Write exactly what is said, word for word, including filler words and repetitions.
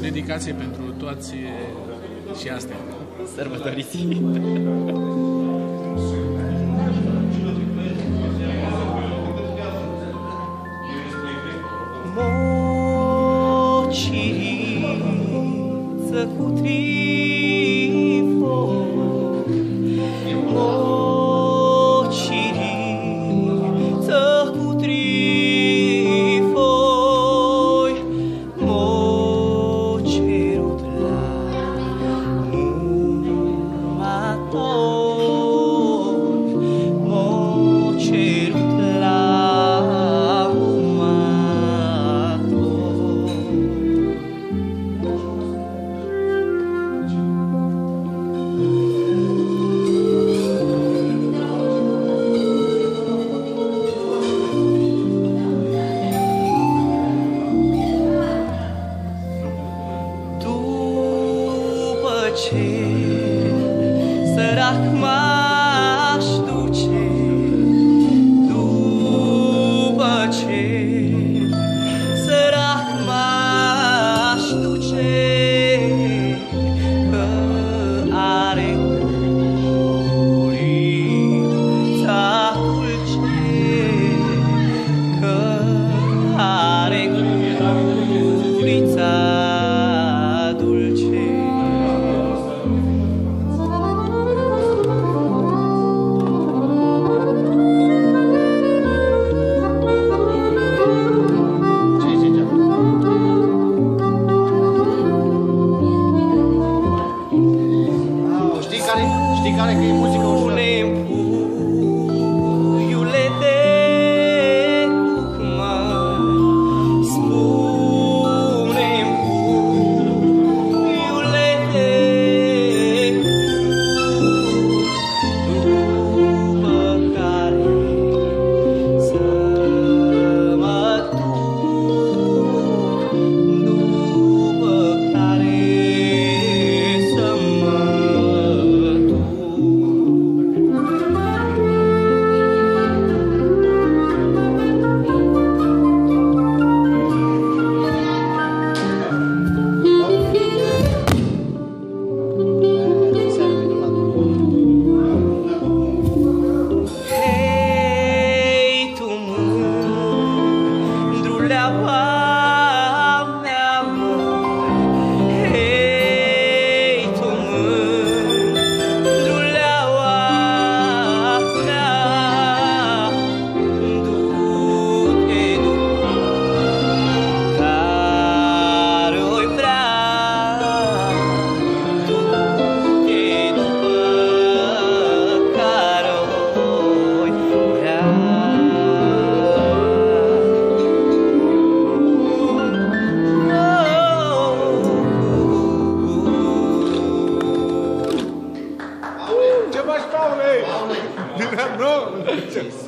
dedicație pentru toți și astea. Sărbătoriți! Mociriță cu trifon, mociriță cu trifoi, mocerut la numator, mocerut. Ce sărac m-aș duce după ce sărac m-aș duce, că are curița dulce, că are curița dulce. No, no, no.